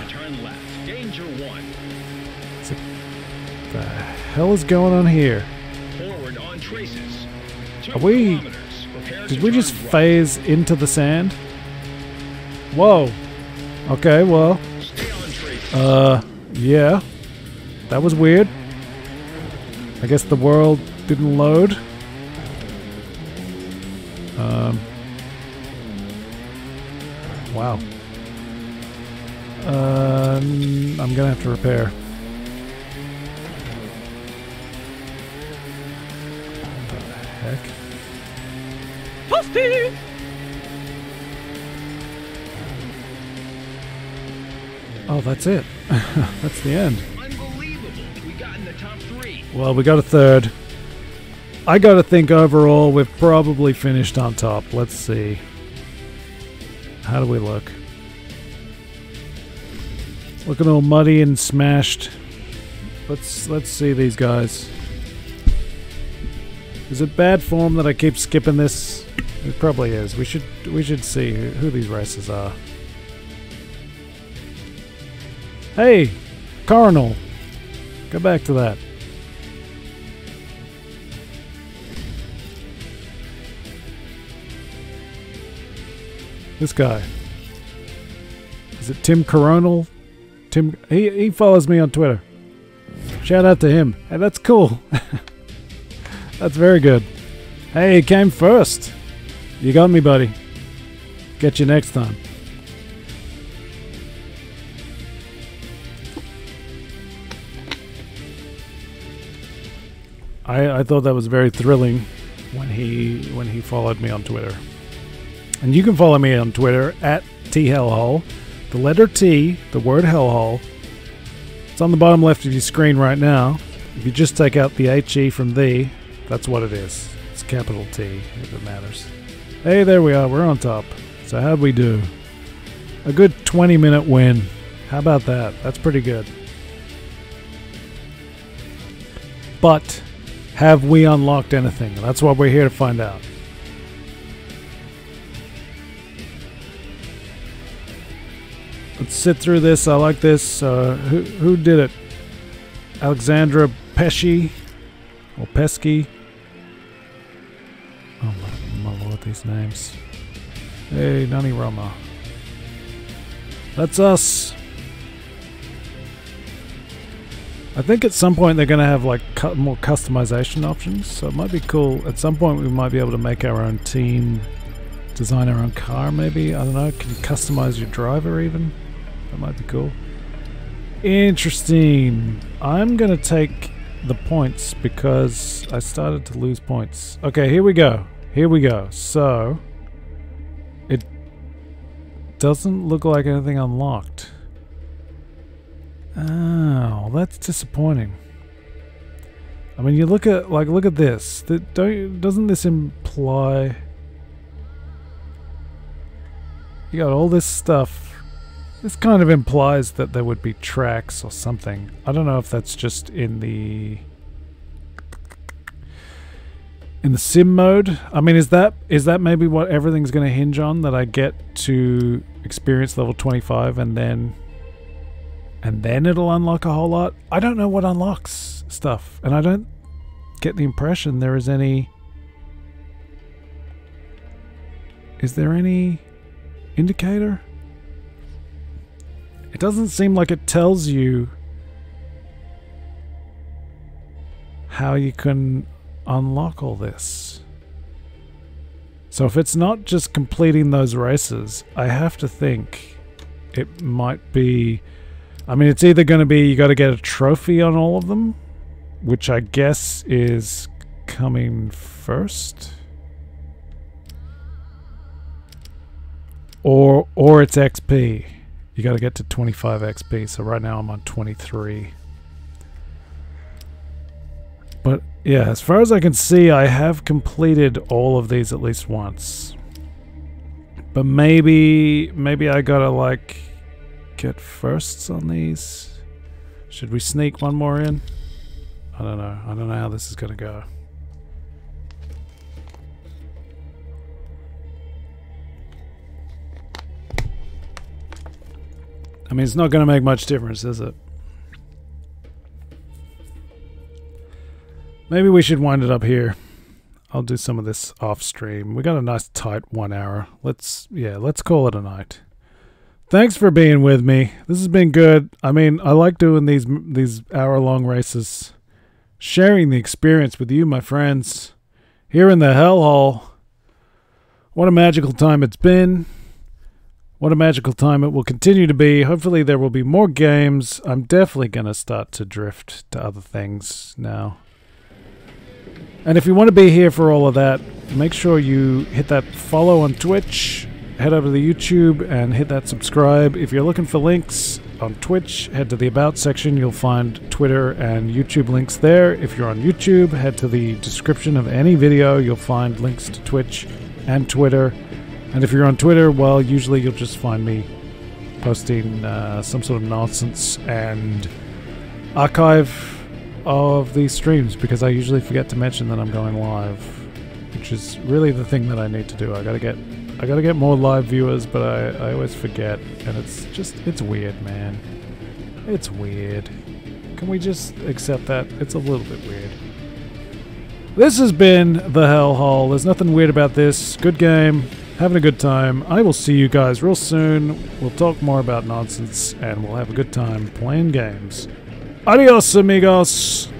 It's like, the hell is going on here? Are we... Did we just phase into the sand? Whoa. Okay, well. Uh, yeah. That was weird. I guess the world didn't load. Um, wow. Um, I'm gonna have to repair. What the heck? Posty! Oh, that's it. That's the end. Unbelievable. We got in the top three. Well, we got a third. I gotta think overall we've probably finished on top. Let's see. How do we look? Looking all muddy and smashed. Let's let's see these guys. Is it bad form that I keep skipping this? It probably is. We should we should see who, who these racers are. Hey, Coronel. Go back to that. This guy. Is it Tim Coronel? Tim, he, he follows me on Twitter. Shout out to him. Hey, that's cool. That's very good. Hey, he came first. You got me, buddy. Get you next time. I, I thought that was very thrilling when he when he followed me on Twitter. And you can follow me on Twitter at T Hellhole. The letter T, the word Hellhole. It's on the bottom left of your screen right now. If you just take out the H E from the, that's what it is. It's capital T, if it matters. Hey, there we are. We're on top. So how'd we do? A good twenty minute win. How about that? That's pretty good. But have we unlocked anything? That's what we're here to find out. Let's sit through this. I like this. Uh, who, who did it? Alexandra Pesci? Or Pesky? Oh my, my lord, these names. Hey, Nani Roma. That's us. I think at some point they're going to have like cu more customization options, so it might be cool. At some point we might be able to make our own team, design our own car maybe. I don't know, can you customize your driver even? That might be cool. Interesting. I'm going to take the points because I started to lose points. Okay, here we go. Here we go. So, it doesn't look like anything unlocked. Oh, that's disappointing. I mean, you look at, like, look at this. Don't, doesn't this imply... You got all this stuff. This kind of implies that there would be tracks or something. I don't know if that's just in the in the sim mode. I mean, is that is that maybe what everything's going to hinge on? That I get to experience level twenty-five and then and then it'll unlock a whole lot. I don't know what unlocks stuff, and I don't get the impression there is any. Is there any? Indicator? It doesn't seem like it tells you how you can unlock all this. So if it's not just completing those races, I have to think it might be... I mean, it's either going to be you got to get a trophy on all of them, which I guess is coming first. or or it's X P. You got to get to twenty-five X P. So right now I'm on twenty-three. But yeah, as far as I can see, I have completed all of these at least once. But maybe maybe I gotta like get firsts on these. Should we sneak one more in? I don't know. I don't know how this is gonna go. I mean, it's not gonna make much difference, is it? Maybe we should wind it up here. I'll do some of this off stream. We got a nice tight one hour. Let's, yeah, let's call it a night. Thanks for being with me. This has been good. I mean, I like doing these these hour-long races. Sharing the experience with you, my friends. Here in the hellhole. What a magical time it's been. What a magical time it will continue to be. Hopefully there will be more games. I'm definitely going to start to drift to other things now. And if you want to be here for all of that, make sure you hit that follow on Twitch, head over to the YouTube and hit that subscribe. If you're looking for links on Twitch, head to the About section. You'll find Twitter and YouTube links there. If you're on YouTube, head to the description of any video. You'll find links to Twitch and Twitter. And if you're on Twitter, well, usually you'll just find me posting uh, some sort of nonsense and archive of these streams, because I usually forget to mention that I'm going live, which is really the thing that I need to do. I gotta get I gotta get more live viewers, but I, I always forget, and it's just it's weird, man. It's weird. Can we just accept that? It's a little bit weird. This has been the Hellhole. There's nothing weird about this. Good game. Having a good time. I will see you guys real soon. We'll talk more about nonsense and we'll have a good time playing games. Adios, amigos.